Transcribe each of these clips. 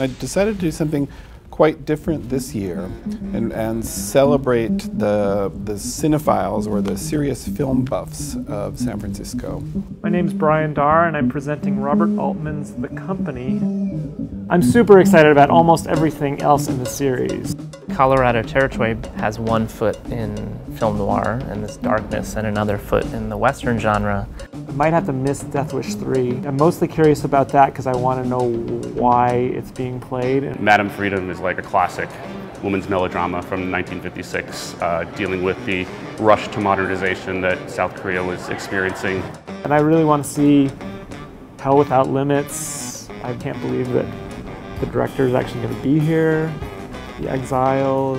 I decided to do something quite different this year and celebrate the cinephiles or the serious film buffs of San Francisco. My name's Brian Darr and I'm presenting Robert Altman's The Company. I'm super excited about almost everything else in the series. Colorado Territory has one foot in film noir and this darkness and another foot in the Western genre. I might have to miss Death Wish 3. I'm mostly curious about that because I want to know why it's being played. Madame Freedom is like a classic women's melodrama from 1956, dealing with the rush to modernization that South Korea was experiencing. And I really want to see Hell Without Limits. I can't believe that the director is actually going to be here. The Exiles.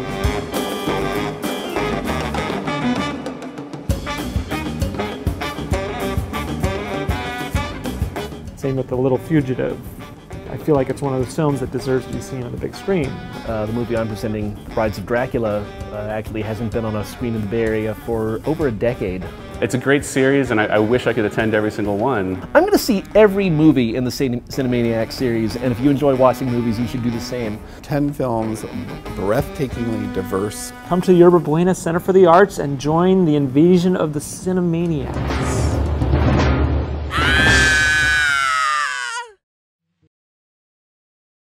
Same with The Little Fugitive. I feel like it's one of those films that deserves to be seen on the big screen. The movie I'm presenting, The Brides of Dracula, actually hasn't been on a screen in the Bay Area for over a decade. It's a great series, and I wish I could attend every single one. I'm going to see every movie in the Cinemaniac series, and if you enjoy watching movies, you should do the same. 10 films, breathtakingly diverse. Come to Yerba Buena Center for the Arts and join the invasion of the Cinemaniacs.